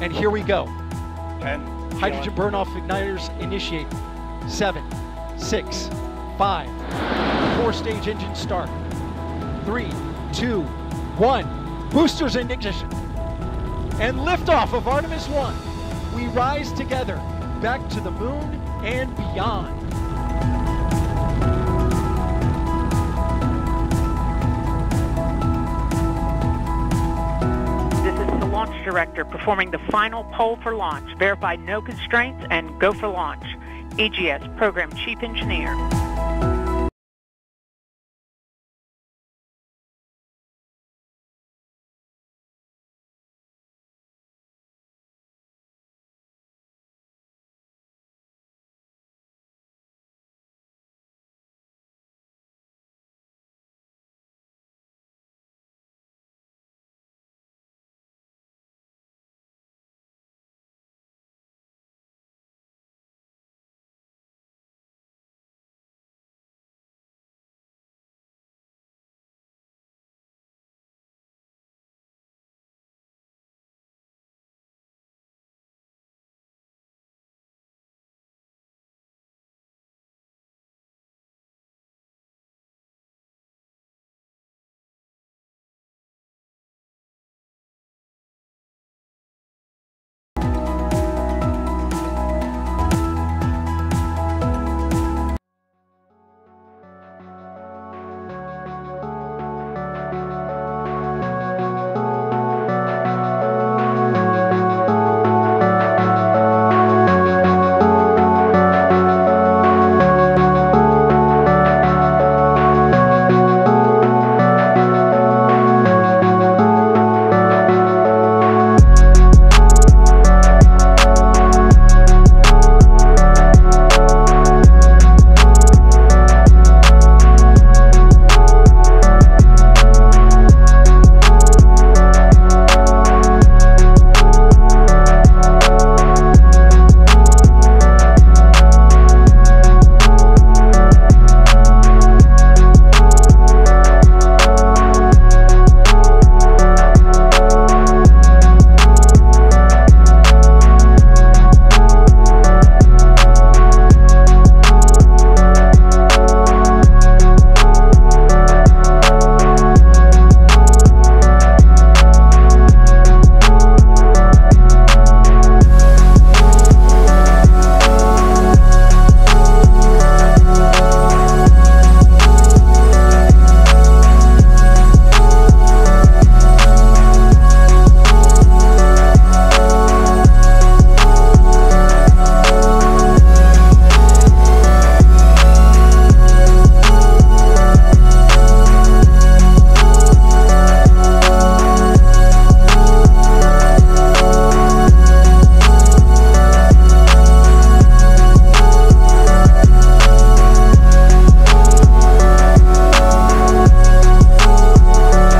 And here we go. 10. Hydrogen burn-off igniters initiate. 7, 6, 5. Four-stage engine start. 3, 2, 1. Boosters in ignition. And liftoff of Artemis I. We rise together back to the moon and beyond. Launch director performing the final poll for launch. Verify no constraints and go for launch. EGS Program Chief Engineer.